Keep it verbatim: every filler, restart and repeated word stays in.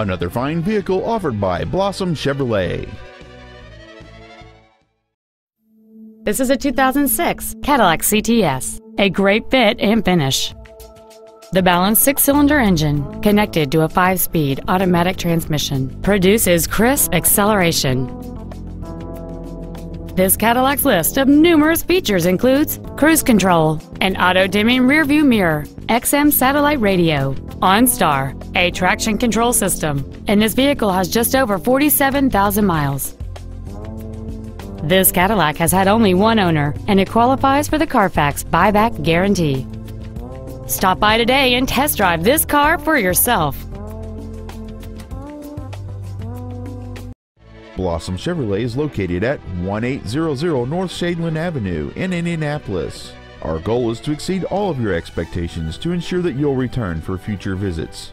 another fine vehicle offered by Blossom Chevrolet. This is a two thousand six Cadillac C T S, a great fit and finish. The balanced six-cylinder engine, connected to a five-speed automatic transmission, produces crisp acceleration. This Cadillac's list of numerous features includes cruise control, an auto-dimming rearview mirror, X M satellite radio, OnStar, a traction control system, and this vehicle has just over forty-seven thousand miles. This Cadillac has had only one owner, and it qualifies for the Carfax buyback guarantee. Stop by today and test drive this car for yourself. Blossom Chevrolet is located at eighteen hundred North Shadeland Avenue in Indianapolis. Our goal is to exceed all of your expectations to ensure that you'll return for future visits.